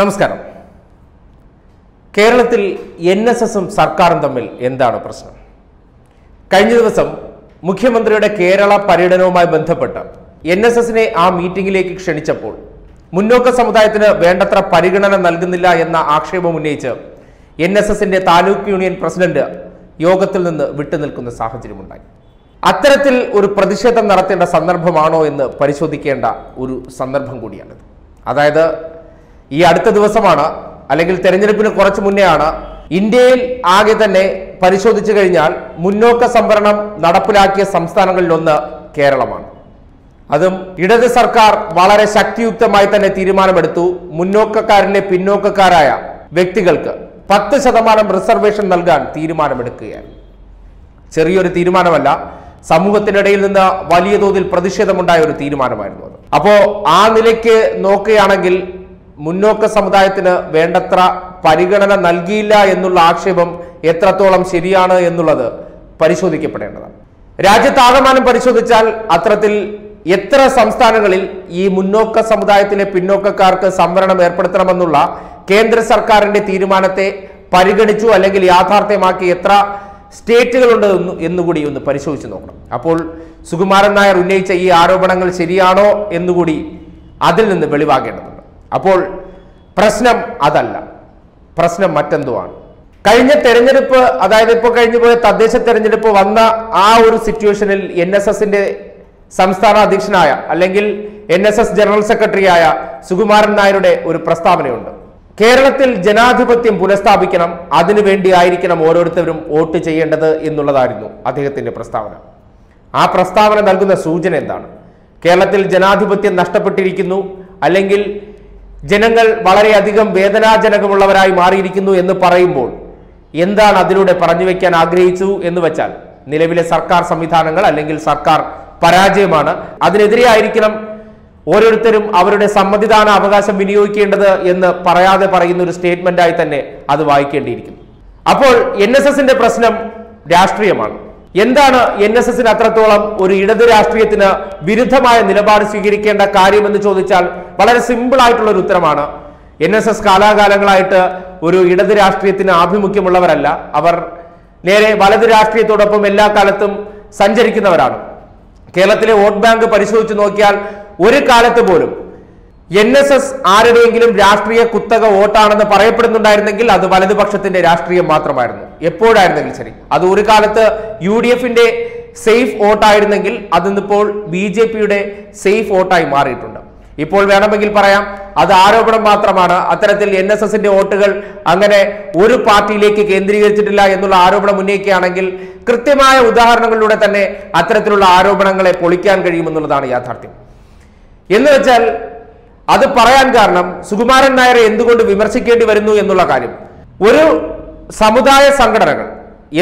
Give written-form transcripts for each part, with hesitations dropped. നമസ്കാരം. കേരളത്തിൽ എൻഎസ്എസും സർക്കാരും തമ്മിൽ എന്താണ് പ്രശ്നം? കഴിഞ്ഞ ദിവസം മുഖ്യമന്ത്രിയുടെ കേരള പര്യടനവുമായി ബന്ധപ്പെട്ട് എൻഎസ്എസിനെ ആ മീറ്റിംഗിലേക്ക് ക്ഷണിച്ചപ്പോൾ മുന്നോക്ക സമുദായത്തിന് വേണ്ടത്ര പരിഗണന നൽകുന്നില്ല എന്ന ആക്ഷേപം ഉന്നയിച്ച് എൻഎസ്എസിന്റെ താലൂക്ക് യൂണിയൻ പ്രസിഡന്റ് യോഗത്തിൽ നിന്ന് വിട്ടുനിൽക്കുന്ന സാഹചര്യമുണ്ടായി. അത്തരത്തിൽ ഒരു പ്രതിഷേധം നടത്തേണ്ട സന്ദർഭമാണോ എന്ന് പരിശോധിക്കേണ്ട ഒരു സന്ദർഭം കൂടിയാണിത്. അതായത്, ഈ അടുത്ത ദിവസമാണ്, അല്ലെങ്കിൽ തെരഞ്ഞെടുപ്പിന് കുറച്ച് മുന്നെയാണ്, ഇന്ത്യയിൽ ആകെ തന്നെ പരിശോധിച്ചു കഴിഞ്ഞാൽ മുന്നോക്ക സംവരണം നടപ്പിലാക്കിയ സംസ്ഥാനങ്ങളിലൊന്ന് കേരളമാണ്. അതും ഇടത് സർക്കാർ വളരെ ശക്തിയുക്തമായി തന്നെ തീരുമാനമെടുത്തു. മുന്നോക്കക്കാരിലെ പിന്നോക്കക്കാരായ വ്യക്തികൾക്ക് 10% റിസർവേഷൻ നൽകാൻ തീരുമാനമെടുക്കുകയാണ്. ചെറിയൊരു തീരുമാനമല്ല, സമൂഹത്തിനിടയിൽ നിന്ന് വലിയ തോതിൽ പ്രതിഷേധമുണ്ടായ ഒരു തീരുമാനമായിരുന്നു അത്. അപ്പോൾ ആ നിലയ്ക്ക് നോക്കുകയാണെങ്കിൽ മുന്നോക്ക സമുദായത്തിന് വേണ്ടത്ര പരിഗണന നൽകിയില്ല എന്നുള്ള ആക്ഷേപം എത്രത്തോളം ശരിയാണ് എന്നുള്ളത് പരിശോധിക്കപ്പെടേണ്ടതാണ്. രാജ്യത്താകമാനം പരിശോധിച്ചാൽ അത്തരത്തിൽ എത്ര സംസ്ഥാനങ്ങളിൽ ഈ മുന്നോക്ക സമുദായത്തിലെ പിന്നോക്കക്കാർക്ക് സംവരണം ഏർപ്പെടുത്തണമെന്നുള്ള കേന്ദ്ര സർക്കാരിന്റെ തീരുമാനത്തെ പരിഗണിച്ചു അല്ലെങ്കിൽ യാഥാർത്ഥ്യമാക്കി എത്ര സ്റ്റേറ്റുകളുണ്ട് എന്നുകൂടി ഒന്ന് പരിശോധിച്ച് നോക്കണം. അപ്പോൾ സുകുമാരൻ നായർ ഉന്നയിച്ച ഈ ആരോപണങ്ങൾ ശരിയാണോ എന്നുകൂടി അതിൽ നിന്ന് വെളിവാകേണ്ടതുണ്ട്. അപ്പോൾ പ്രശ്നം അതല്ല, പ്രശ്നം മറ്റെന്തോ ആണ്. കഴിഞ്ഞ തെരഞ്ഞെടുപ്പ്, അതായത് ഇപ്പോൾ കഴിഞ്ഞുപോയ തദ്ദേശ തെരഞ്ഞെടുപ്പ് വന്ന ആ ഒരു സിറ്റുവേഷനിൽ എൻ എസ് എസിന്റെ സംസ്ഥാന അധ്യക്ഷനായ അല്ലെങ്കിൽ എൻഎസ്എസ് ജനറൽ സെക്രട്ടറിയായ സുകുമാരൻ നായരുടെ ഒരു പ്രസ്താവനയുണ്ട്. കേരളത്തിൽ ജനാധിപത്യം പുനഃസ്ഥാപിക്കണം, അതിനുവേണ്ടിയായിരിക്കണം ഓരോരുത്തരും വോട്ട് ചെയ്യേണ്ടത് എന്നുള്ളതായിരുന്നു അദ്ദേഹത്തിന്റെ പ്രസ്താവന. ആ പ്രസ്താവന നൽകുന്ന സൂചന എന്താണ്? കേരളത്തിൽ ജനാധിപത്യം നഷ്ടപ്പെട്ടിരിക്കുന്നു, അല്ലെങ്കിൽ ജനങ്ങൾ വളരെയധികം വേദനാജനകമുള്ളവരായി മാറിയിരിക്കുന്നു എന്ന് പറയുമ്പോൾ എന്താണ് അതിലൂടെ പറഞ്ഞു വയ്ക്കാൻ ആഗ്രഹിച്ചു എന്ന് വെച്ചാൽ, നിലവിലെ സർക്കാർ സംവിധാനങ്ങൾ അല്ലെങ്കിൽ സർക്കാർ പരാജയമാണ്, അതിനെതിരെയായിരിക്കണം ഓരോരുത്തരും അവരുടെ സമ്മതിദാന അവകാശം വിനിയോഗിക്കേണ്ടത് എന്ന് പറയാതെ പറയുന്ന ഒരു സ്റ്റേറ്റ്മെന്റായി തന്നെ അത് വായിക്കേണ്ടിയിരിക്കുന്നു. അപ്പോൾ എൻ എസ് എസിന്റെ പ്രശ്നം രാഷ്ട്രീയമാണ്. എന്താണ് എൻ എസ് എസിന് അത്രത്തോളം ഒരു ഇടത് രാഷ്ട്രീയത്തിന് വിരുദ്ധമായ നിലപാട് സ്വീകരിക്കേണ്ട കാര്യമെന്ന് ചോദിച്ചാൽ വളരെ സിമ്പിൾ ആയിട്ടുള്ള ഒരു ഉത്തരമാണ്. എൻ എസ് എസ് കാലാകാലങ്ങളായിട്ട് ഒരു ഇടത് രാഷ്ട്രീയത്തിന് ആഭിമുഖ്യമുള്ളവരല്ല, അവർ നേരെ വലത് രാഷ്ട്രീയത്തോടൊപ്പം എല്ലാ കാലത്തും സഞ്ചരിക്കുന്നവരാണ്. കേരളത്തിലെ വോട്ട് ബാങ്ക് പരിശോധിച്ച് നോക്കിയാൽ ഒരു കാലത്ത് പോലും എൻ എസ് എസ് ആരുടെയെങ്കിലും രാഷ്ട്രീയ കുത്തക വോട്ടാണെന്ന് പറയപ്പെടുന്നുണ്ടായിരുന്നെങ്കിൽ അത് വലതുപക്ഷത്തിന്റെ രാഷ്ട്രീയം മാത്രമായിരുന്നു, എപ്പോഴായിരുന്നെങ്കിലും ശരി. അത് ഒരു കാലത്ത് UDFന്റെ സേഫ് വോട്ടായിരുന്നെങ്കിൽ അതിന്നിപ്പോൾ BJPയുടെ സേഫ് വോട്ടായി മാറിയിട്ടുണ്ട്. ഇപ്പോൾ വേണമെങ്കിൽ പറയാം അത് ആരോപണം മാത്രമാണ്, അത്തരത്തിൽ എൻ എസ് എസിന്റെ വോട്ടുകൾ അങ്ങനെ ഒരു പാർട്ടിയിലേക്ക് കേന്ദ്രീകരിച്ചിട്ടില്ല എന്നുള്ള ആരോപണം ഉന്നയിക്കുകയാണെങ്കിൽ കൃത്യമായ ഉദാഹരണങ്ങളിലൂടെ തന്നെ അത്തരത്തിലുള്ള ആരോപണങ്ങളെ പൊളിക്കാൻ കഴിയുമെന്നുള്ളതാണ് യാഥാർത്ഥ്യം. എന്ന് വെച്ചാൽ അത് പറയാൻ കാരണം സുകുമാരൻ നായരെ എന്തുകൊണ്ട് വിമർശിക്കേണ്ടി വരുന്നു എന്നുള്ള കാര്യം. ഒരു സമുദായ സംഘടനകൾ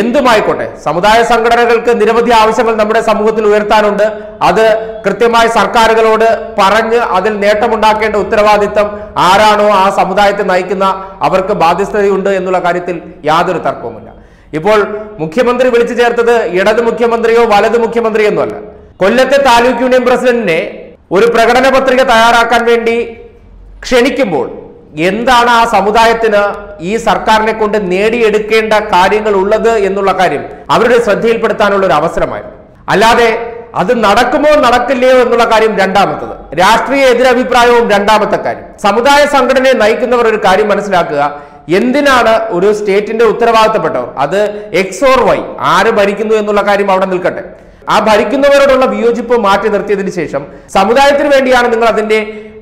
എന്തുമായിക്കോട്ടെ, സമുദായ സംഘടനകൾക്ക് നിരവധി ആവശ്യങ്ങൾ നമ്മുടെ സമൂഹത്തിൽ ഉയർത്താനുണ്ട്. അത് കൃത്യമായി സർക്കാരുകളോട് പറഞ്ഞ് അതിൽ നേട്ടമുണ്ടാക്കേണ്ട ഉത്തരവാദിത്തം ആരാണോ ആ സമുദായത്തെ നയിക്കുന്ന അവർക്ക് ബാധ്യസ്ഥതയുണ്ട് എന്നുള്ള കാര്യത്തിൽ യാതൊരു തർക്കവുമില്ല. ഇപ്പോൾ മുഖ്യമന്ത്രി വിളിച്ചു ചേർത്തത് ഇടത് മുഖ്യമന്ത്രിയോ വലത് മുഖ്യമന്ത്രിയോ ഒന്നുമല്ല. കൊല്ലത്തെ താലൂക്ക് യൂണിയൻ പ്രസിഡന്റിനെ ഒരു പ്രകടന പത്രിക തയ്യാറാക്കാൻ വേണ്ടി ക്ഷണിക്കുമ്പോൾ എന്താണ് ആ സമുദായത്തിന് ഈ സർക്കാരിനെ കൊണ്ട് നേടിയെടുക്കേണ്ട കാര്യങ്ങൾ ഉള്ളത് എന്നുള്ള കാര്യം അവരുടെ ശ്രദ്ധയിൽപ്പെടുത്താനുള്ള ഒരു അവസരമായിരുന്നു. അല്ലാതെ അത് നടക്കുമോ നടക്കില്ലയോ എന്നുള്ള കാര്യം രണ്ടാമത്തത്, രാഷ്ട്രീയ എതിരഭിപ്രായവും രണ്ടാമത്തെ കാര്യം. സമുദായ സംഘടനയെ നയിക്കുന്നവർ ഒരു കാര്യം മനസ്സിലാക്കുക, എന്തിനാണ് ഒരു സ്റ്റേറ്റിന്റെ ഉത്തരവാദിത്തപ്പെട്ടവർ, അത് X or Y ആര് ഭരിക്കുന്നു എന്നുള്ള കാര്യം അവിടെ നിൽക്കട്ടെ, ആ ഭരിക്കുന്നവരോടുള്ള വിയോജിപ്പ് മാറ്റി നിർത്തിയതിനു ശേഷം സമുദായത്തിന് വേണ്ടിയാണ് നിങ്ങൾ അതിന്റെ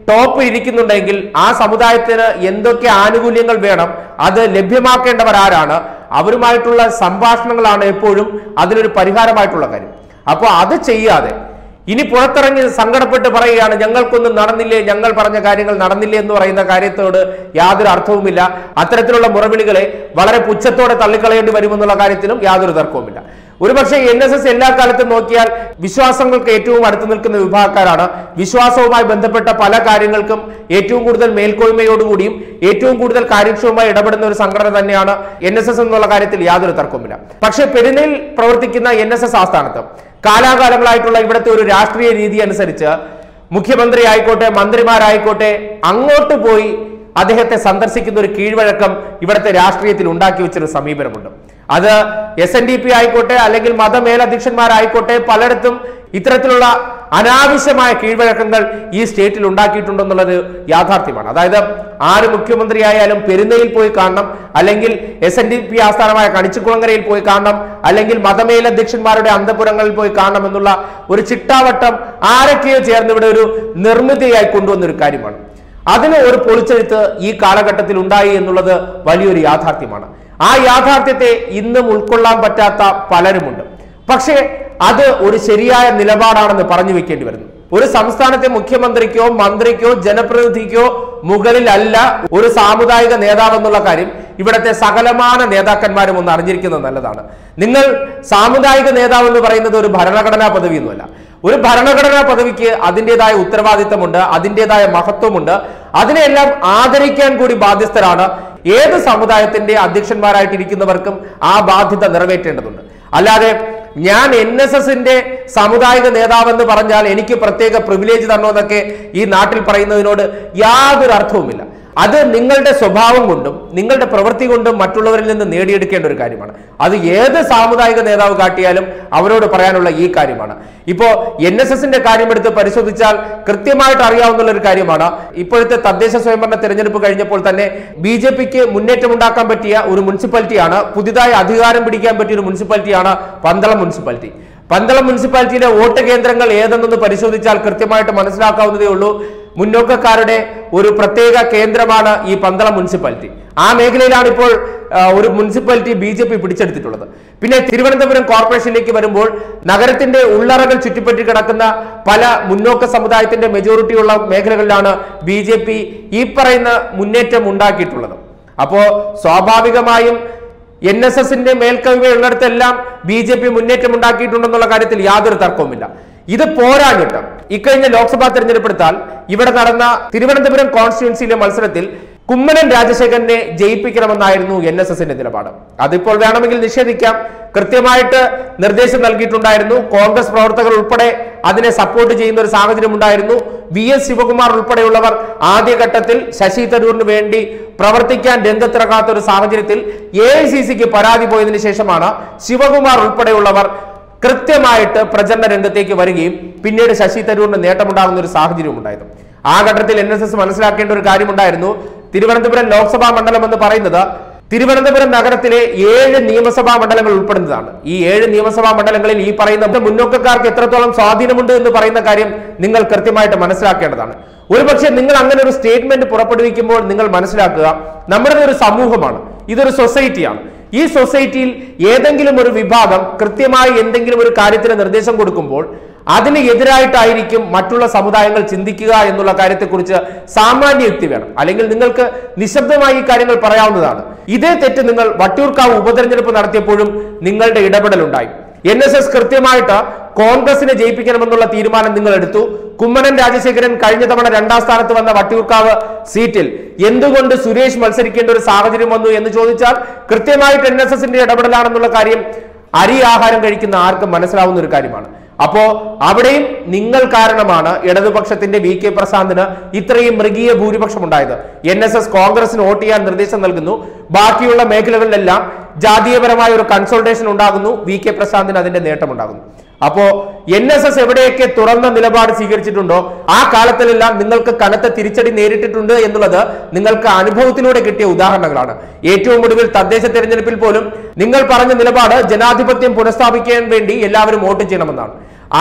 ടോപ്പ് ഇരിക്കുന്നുണ്ടെങ്കിൽ ആ സമുദായത്തിന് എന്തൊക്കെ ആനുകൂല്യങ്ങൾ വേണം, അത് ലഭ്യമാക്കേണ്ടവർ ആരാണ്, അവരുമായിട്ടുള്ള സംഭാഷണങ്ങളാണ് എപ്പോഴും അതിനൊരു പരിഹാരമായിട്ടുള്ള കാര്യം. അപ്പോൾ അത് ചെയ്യാതെ ഇനി പുറത്തിറങ്ങി സങ്കടപ്പെട്ട് പറയുകയാണ് ഞങ്ങൾക്കൊന്നും നടന്നില്ലേ, ഞങ്ങൾ പറഞ്ഞ കാര്യങ്ങൾ നടന്നില്ലേ എന്ന് പറയുന്ന കാര്യത്തോട് യാതൊരു അർത്ഥവുമില്ല. അത്തരത്തിലുള്ള മുറവിളികളെ വളരെ പുച്ഛത്തോടെ തള്ളിക്കളയേണ്ടി വരുമെന്നുള്ള കാര്യത്തിലും യാതൊരു തർക്കവുമില്ല. ഒരുപക്ഷെ NSS എല്ലാ കാലത്തും നോക്കിയാൽ വിശ്വാസങ്ങൾക്ക് ഏറ്റവും അടുത്ത് നിൽക്കുന്ന വിഭാഗക്കാരാണ്. വിശ്വാസവുമായി ബന്ധപ്പെട്ട പല കാര്യങ്ങൾക്കും ഏറ്റവും കൂടുതൽ മേൽക്കോയ്മയോടുകൂടിയും ഏറ്റവും കൂടുതൽ കാര്യക്ഷമമായി ഇടപെടുന്ന ഒരു സംഘടന തന്നെയാണ് NSS എന്നുള്ള കാര്യത്തിൽ യാതൊരു തർക്കവുമില്ല. പക്ഷേ പെരുന്നയിൽ പ്രവർത്തിക്കുന്ന NSS ആസ്ഥാനത്ത് കാലാകാലങ്ങളായിട്ടുള്ള ഇവിടുത്തെ ഒരു രാഷ്ട്രീയ രീതി അനുസരിച്ച് മുഖ്യമന്ത്രി ആയിക്കോട്ടെ, മന്ത്രിമാരായിക്കോട്ടെ, അങ്ങോട്ട് പോയി അദ്ദേഹത്തെ സന്ദർശിക്കുന്ന ഒരു കീഴ്വഴക്കം ഇവിടുത്തെ രാഷ്ട്രീയത്തിൽ ഉണ്ടാക്കി വെച്ചൊരു സമീപനമുണ്ട്. അത് SNDP ആയിക്കോട്ടെ അല്ലെങ്കിൽ മതമേലധ്യക്ഷന്മാരായിക്കോട്ടെ പലയിടത്തും ഇത്തരത്തിലുള്ള അനാവശ്യമായ കീഴ്വഴക്കങ്ങൾ ഈ സ്റ്റേറ്റിൽ ഉണ്ടാക്കിയിട്ടുണ്ടെന്നുള്ളത് യാഥാർത്ഥ്യമാണ്. അതായത് ആര് മുഖ്യമന്ത്രിയായാലും പെരുന്നയിൽ പോയി കാണണം, അല്ലെങ്കിൽ SNDP ആസ്ഥാനമായ കണിച്ചുകുളങ്ങരയിൽ പോയി കാണണം, അല്ലെങ്കിൽ മതമേലധ്യക്ഷന്മാരുടെ അന്തപുരങ്ങളിൽ പോയി കാണണം എന്നുള്ള ഒരു ചിട്ടാവട്ടം ആരൊക്കെയോ ചേർന്ന് ഇവിടെ ഒരു നിർമ്മിതിയായി കൊണ്ടുവന്നൊരു കാര്യമാണ്. അതിന് ഒരു പൊളിച്ചെഴുത്ത് ഈ കാലഘട്ടത്തിൽ ഉണ്ടായി എന്നുള്ളത് വലിയൊരു യാഥാർത്ഥ്യമാണ്. ആ യാഥാർത്ഥ്യത്തെ ഇന്നും ഉൾക്കൊള്ളാൻ പറ്റാത്ത പലരുമുണ്ട്. പക്ഷേ അത് ഒരു ശരിയായ നിലപാടാണെന്ന് പറഞ്ഞു വെക്കേണ്ടി വരുന്നു. ഒരു സംസ്ഥാനത്തെ മുഖ്യമന്ത്രിക്കോ മന്ത്രിക്കോ ജനപ്രതിനിധിക്കോ മുകളിലല്ല ഒരു സാമുദായിക നേതാവ് എന്നുള്ള കാര്യം ഇവിടുത്തെ സകലമാന നേതാക്കന്മാരും ഒന്ന് അറിഞ്ഞിരിക്കുന്നത് നല്ലതാണ്. നിങ്ങൾ സാമുദായിക നേതാവ് എന്ന് പറയുന്നത് ഒരു ഭരണഘടനാ പദവിയൊന്നുമല്ല. ഒരു ഭരണഘടനാ പദവിക്ക് അതിൻ്റെതായ ഉത്തരവാദിത്തമുണ്ട്, അതിൻ്റെതായ മഹത്വമുണ്ട്. അതിനെല്ലാം ആദരിക്കാൻ കൂടി ബാധ്യസ്ഥരാണ് ഏത് സമുദായത്തിന്റെ അധ്യക്ഷന്മാരായിട്ടിരിക്കുന്നവർക്കും. ആ ബാധ്യത നിറവേറ്റേണ്ടതുണ്ട്. അല്ലാതെ ഞാൻ NSSന്റെ സാമുദായിക നേതാവെന്ന് പറഞ്ഞാൽ എനിക്ക് പ്രത്യേക പ്രിവിലേജ് തരണമെന്നൊക്കെ ഈ നാട്ടിൽ പറയുന്നതിനോട് യാതൊരു അർത്ഥവുമില്ല. അത് നിങ്ങളുടെ സ്വഭാവം കൊണ്ടും നിങ്ങളുടെ പ്രവൃത്തി കൊണ്ടും മറ്റുള്ളവരിൽ നിന്ന് നേടിയെടുക്കേണ്ട ഒരു കാര്യമാണ്. അത് ഏത് സാമുദായിക നേതാവ് കാട്ടിയാലും അവരോട് പറയാനുള്ള ഈ കാര്യമാണ്. ഇപ്പോൾ NSSന്റെ കാര്യമെടുത്ത് പരിശോധിച്ചാൽ കൃത്യമായിട്ട് അറിയാവുന്ന ഒരു കാര്യമാണ്. ഇപ്പോഴത്തെ തദ്ദേശ സ്വയംഭരണ തെരഞ്ഞെടുപ്പ് കഴിഞ്ഞപ്പോൾ തന്നെ BJPക്ക് മുന്നേറ്റമുണ്ടാക്കാൻ പറ്റിയ ഒരു മുനിസിപ്പാലിറ്റിയാണ്, പുതിയതായി അധികാരം പിടിക്കാൻ പറ്റിയ ഒരു മുനിസിപ്പാലിറ്റിയാണ് പന്തളം മുനിസിപ്പാലിറ്റി. പന്തളം മുനിസിപ്പാലിറ്റിയിലെ വോട്ട് കേന്ദ്രങ്ങൾ ഏതെന്നൊന്ന് പരിശോധിച്ചാൽ കൃത്യമായിട്ട് മനസ്സിലാക്കാവുന്നതേ ഉള്ളൂ. മുന്നോക്കക്കാരുടെ ഒരു പ്രത്യേക കേന്ദ്രമാണ് ഈ പന്തളം മുനിസിപ്പാലിറ്റി. ആ മേഖലയിലാണ് ഇപ്പോൾ ഒരു മുനിസിപ്പാലിറ്റി BJP പിടിച്ചെടുത്തിട്ടുള്ളത്. പിന്നെ തിരുവനന്തപുരം കോർപ്പറേഷനിലേക്ക് വരുമ്പോൾ നഗരത്തിന്റെ ഉള്ളറകൾ ചുറ്റിപ്പറ്റി കിടക്കുന്ന പല മുന്നോക്ക സമുദായത്തിന്റെ മെജോറിറ്റിയുള്ള മേഖലകളിലാണ് BJP ഈ പറയുന്ന മുന്നേറ്റം ഉണ്ടാക്കിയിട്ടുള്ളത്. അപ്പോൾ സ്വാഭാവികമായും NSSന്റെ മേൽക്കവിയുള്ളിടത്തെല്ലാം BJP മുന്നേറ്റം ഉണ്ടാക്കിയിട്ടുണ്ടെന്നുള്ള കാര്യത്തിൽ യാതൊരു തർക്കവുമില്ല. ഇത് പോരാഞ്ഞിട്ട് ഇക്കഴിഞ്ഞ ലോക്സഭാ തെരഞ്ഞെടുപ്പെടുത്താൽ ഇവിടെ നടന്ന തിരുവനന്തപുരം കോൺസ്റ്റിറ്റ്യുവൻസിയിലെ മത്സരത്തിൽ കുമ്മനം രാജശേഖരനെ ജയിപ്പിക്കണമെന്നായിരുന്നു NSSന്റെ നിലപാട്. അതിപ്പോൾ വേണമെങ്കിൽ നിഷേധിക്കാം. കൃത്യമായിട്ട് നിർദ്ദേശം നൽകിയിട്ടുണ്ടായിരുന്നു. കോൺഗ്രസ് പ്രവർത്തകർ ഉൾപ്പെടെ അതിനെ സപ്പോർട്ട് ചെയ്യുന്ന ഒരു സാഹചര്യം ഉണ്ടായിരുന്നു. VS ശിവകുമാർ ഉൾപ്പെടെയുള്ളവർ ആദ്യഘട്ടത്തിൽ ശശി തരൂരിന് വേണ്ടി പ്രവർത്തിക്കാൻ രംഗത്തിറങ്ങാത്ത ഒരു സാഹചര്യത്തിൽ AICCക്ക് പരാതി പോയതിനു ശേഷമാണ് ശിവകുമാർ ഉൾപ്പെടെയുള്ളവർ കൃത്യമായിട്ട് പ്രചരണ രംഗത്തേക്ക് വരികയും പിന്നീട് ശശി തരൂരിന് നേട്ടമുണ്ടാകുന്ന ഒരു സാഹചര്യം ഉണ്ടായത്. ആ ഘട്ടത്തിൽ NSS മനസ്സിലാക്കേണ്ട ഒരു കാര്യമുണ്ടായിരുന്നു. തിരുവനന്തപുരം ലോക്സഭാ മണ്ഡലം എന്ന് പറയുന്നത് തിരുവനന്തപുരം നഗരത്തിലെ 7 നിയമസഭാ മണ്ഡലങ്ങൾ ഉൾപ്പെടുന്നതാണ്. ഈ 7 നിയമസഭാ മണ്ഡലങ്ങളിൽ ഈ പറയുന്ന മുന്നോക്കക്കാർക്ക് എത്രത്തോളം സ്വാധീനമുണ്ട് എന്ന് പറയുന്ന കാര്യം നിങ്ങൾ കൃത്യമായിട്ട് മനസ്സിലാക്കേണ്ടതാണ്. ഒരുപക്ഷെ നിങ്ങൾ അങ്ങനെ ഒരു സ്റ്റേറ്റ്മെന്റ് പുറപ്പെടുവിക്കുമ്പോൾ നിങ്ങൾ മനസ്സിലാക്കുക, നമ്മുടെ ഒരു സമൂഹമാണ്, ഇതൊരു സൊസൈറ്റിയാണ്. ഈ സൊസൈറ്റിയിൽ ഏതെങ്കിലും ഒരു വിഭാഗം കൃത്യമായി എന്തെങ്കിലും ഒരു കാര്യത്തിന് നിർദ്ദേശം കൊടുക്കുമ്പോൾ അതിന് എതിരായിട്ടായിരിക്കും മറ്റുള്ള സമുദായങ്ങൾ ചിന്തിക്കുക എന്നുള്ള കാര്യത്തെക്കുറിച്ച് സാമാന്യ യുക്തി വേണം. അല്ലെങ്കിൽ നിങ്ങൾക്ക് നിശബ്ദമായി ഈ കാര്യങ്ങൾ പറയാവുന്നതാണ്. ഇതേ തെറ്റ് നിങ്ങൾ വട്ടിയൂർക്കാവ് ഉപതെരഞ്ഞെടുപ്പ് നടത്തിയപ്പോഴും നിങ്ങളുടെ ഇടപെടലുണ്ടായി. NSS കൃത്യമായിട്ട് കോൺഗ്രസിനെ ജയിപ്പിക്കണമെന്നുള്ള തീരുമാനം നിങ്ങൾ എടുത്തു. കുമ്മനം രാജശേഖരൻ കഴിഞ്ഞ തവണ 2ാം സ്ഥാനത്ത് വന്ന വട്ടിയൂർക്കാവ് സീറ്റിൽ എന്തുകൊണ്ട് സുരേഷ് മത്സരിക്കേണ്ട ഒരു സാഹചര്യം വന്നു എന്ന് ചോദിച്ചാൽ കൃത്യമായിട്ട് NSSന്റെ ഇടപെടലാണെന്നുള്ള കാര്യം അരി ആഹാരം കഴിക്കുന്ന ആർക്കും മനസ്സിലാവുന്ന ഒരു കാര്യമാണ്. അപ്പോ അവിടെയും നിങ്ങൾ കാരണമാണ് ഇടതുപക്ഷത്തിന്റെ VK പ്രശാന്തിന് ഇത്രയും മൃഗീയ ഭൂരിപക്ഷം ഉണ്ടായത്. NSS കോൺഗ്രസിന് വോട്ട് ചെയ്യാൻ നിർദ്ദേശം നൽകുന്നു. ബാക്കിയുള്ള മേഖലകളിലെല്ലാം ജാതീയപരമായ ഒരു കൺസൾട്ടേഷൻ ഉണ്ടാകുന്നു. VK പ്രശാന്തിന് അതിന്റെ നേട്ടമുണ്ടാകുന്നു. അപ്പോ NSS എവിടെയൊക്കെ തുറന്ന നിലപാട് സ്വീകരിച്ചിട്ടുണ്ടോ ആ കാലത്തിലെല്ലാം നിങ്ങൾക്ക് കനത്ത തിരിച്ചടി നേരിട്ടിട്ടുണ്ട് എന്നുള്ളത് നിങ്ങൾക്ക് അനുഭവത്തിലൂടെ കിട്ടിയ ഉദാഹരണങ്ങളാണ്. ഏറ്റവും ഒടുവിൽ തദ്ദേശ തെരഞ്ഞെടുപ്പിൽ പോലും നിങ്ങൾ പറഞ്ഞ നിലപാട് ജനാധിപത്യം പുനഃസ്ഥാപിക്കാൻ വേണ്ടി എല്ലാവരും വോട്ട് ചെയ്യണമെന്നാണ്.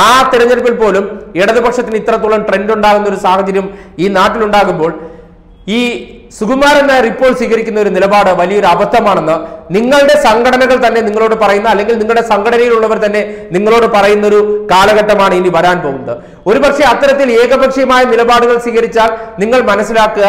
ആ തെരഞ്ഞെടുപ്പിൽ പോലും ഇടതുപക്ഷത്തിന് ഇത്രത്തോളം ട്രെൻഡ് ഉണ്ടാകുന്ന ഒരു സാഹചര്യം ഈ നാട്ടിലുണ്ടാകുമ്പോൾ ഈ സുകുമാരന്നായർ ഇപ്പോൾ സ്വീകരിക്കുന്ന ഒരു നിലപാട് വലിയൊരു അബദ്ധമാണെന്ന് നിങ്ങളുടെ സംഘടനകൾ തന്നെ നിങ്ങളോട് പറയുന്ന, അല്ലെങ്കിൽ നിങ്ങളുടെ സംഘടനയിലുള്ളവർ തന്നെ നിങ്ങളോട് പറയുന്ന ഒരു കാലഘട്ടമാണ് ഇനി വരാൻ പോകുന്നത്. ഒരുപക്ഷെ അത്തരത്തിൽ ഏകപക്ഷീയമായ നിലപാടുകൾ സ്വീകരിച്ചാൽ നിങ്ങൾ മനസ്സിലാക്കുക,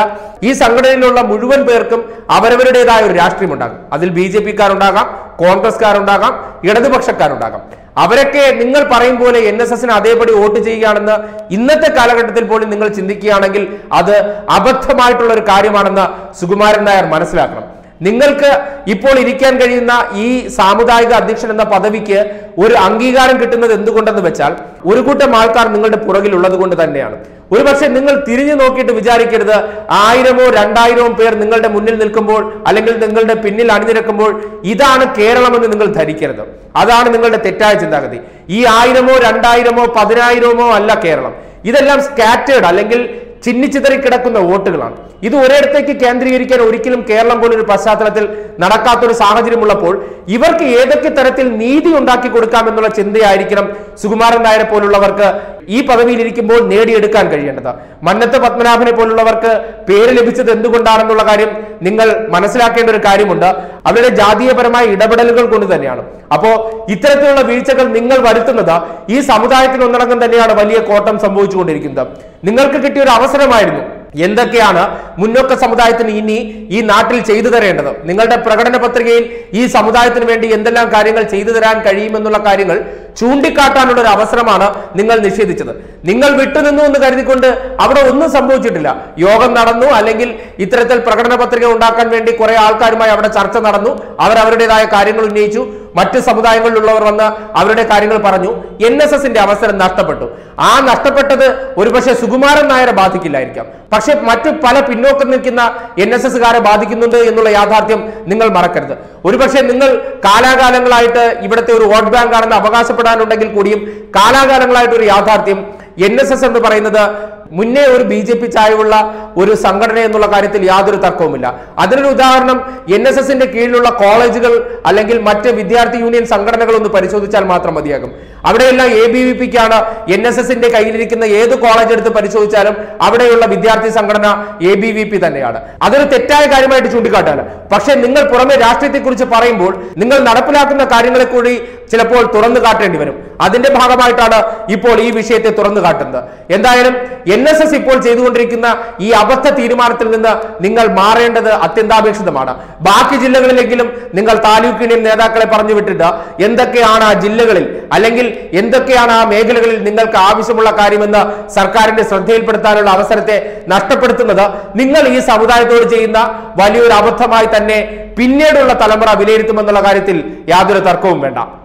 ഈ സംഘടനയിലുള്ള മുഴുവൻ പേർക്കും അവരവരുടേതായ ഒരു രാഷ്ട്രീയം ഉണ്ടാകും. അതിൽ BJPക്കാരുണ്ടാകാം, കോൺഗ്രസ്കാരുണ്ടാകാം, ഇടതുപക്ഷക്കാരുണ്ടാകാം. അവരൊക്കെ നിങ്ങൾ പറയും പോലെ NSSന് അതേപടി വോട്ട് ചെയ്യുകയാണെന്ന് ഇന്നത്തെ കാലഘട്ടത്തിൽ പോലും നിങ്ങൾ ചിന്തിക്കുകയാണെങ്കിൽ അത് അബദ്ധമായിട്ടുള്ള ഒരു കാര്യമാണെന്ന് സുകുമാരൻ നായർ മനസ്സിലാക്കണം. Ningalka Ipolirikan Gadina E Samudai addiction and the Padavike Uri Angigar and Kitana Dukunda the Vachal, Urikuta Malkar Ningle to Puragilula the Gunda Nyan. Uriba said Ningle Tirin Oki to Vijarika the Iremo Randairom pair Ningle the Mundil Nilkambo, Alangal Ningle the Pinil Anirakambo, Ida and Kerala Ningle Tarikera, Ada Ningle the Teta Jindagadi, E Iremo Randairemo, Padrairomo, Alla Kerala. Either scattered Alangal. Chinichitari Kadakun the Waterland. Idu Redaki Kandri Uriculum Kerala Pasatatil, Narakatur Sahajri Mulapol, Iverki Edakitaratil Nidi Undaki Kurkamanola Chindi Irikram, Sugumaranaya Polovarka, E Padavirikimbo, Nedi Edukan Karianda, Manata Patmanapane Polovarka, Pere Libis and Dukundaranula Karim, Ningal, Manasaka and Karimunda, Abel Jadi Parama, Idabadal Kundanyan. Apo Iteratula Vichakal Ningal Varitanada, E Samutai Nanakandanaya Valley Kotam Sambuju Dirikinda. Ningalkakittu Avasaramayirunnu. Yendakeana, Munoka Samudaithan ini, E Natil Cheda the Renda, Ningalda Pragana Patrigil, E Samudaithan Vendi, Yendalan Karingal, Cheda the Ran Karimanula Karingal, Chundikata under Avasramana, Ningal Nishi each other. Ningal Vitanu the Karikunda, Avadunu Sambu Judila, Yogan Naranu, Alangil, Itretel Pragana Patriga, Undakan Vendi, Korea Alkarma, Avada Charta Naranu, Avada Karingal Niju, Matu Samudayan Lulavana, Avada Karingal Paranu, NSS in the Avasar and Nastapatu. Ah, Nastapata the Uripasha Sugumaranayar Bathikilakam. Matu Palapinokanakina, NSS Gara Badikinunda, Yendula Yathartim, Ningal Marakarta. Uripasha Ningal, Kala Galang Lighter, Ibatu, World Bank, and Abagasapadan, Kudim, Kala Galang Lighter Yathartim, NSS and the Parinada, Mune or BJP Chayula, Uru Sangare and Lakaritil Yadur Takomila. Other Udarnam, NSS in the Kilula Collegial, Alangil Mate, Vidyarthi Union, Sangaranagal on the Parisho Chalmatra Madiagam. Avadella AVBP Kana, NSS in the Kayirik in the Yedu College at the Parisho Chalam, Avadella Vidyarthi Sangana, AVBP than Yada. Other Tetai Karimate Chundikata, Pasha Ningal Purame Rastri Kurcha Parimbo, Ningal Narapulak in the Karingal Kuri, Chilapol, Turan the Garten Divinum, Adinda Bahamaitana, Ipoli Vishate Turan the Gartanda. Yendayan, NSS Ipol Jedun Rikina, E Abata Tirimartanda, Ningal Mara and the Athenda Bix the Mana, Baki Jilagilum, Ningal Talukin in Neda Kalaparnivitrida, Yendakiana Jilagal, Alangil. Yendakeana, Megal Ningal Kavisumula Karimanda, Sarkar and the Santel Pertan Lavasarte, Nasta Pertunada, Ningal is Samudai Dorjina, Value Abatamaitane, Pinedula Talamara Vilay to Mandalagaritil, Yadur Tarcomenda.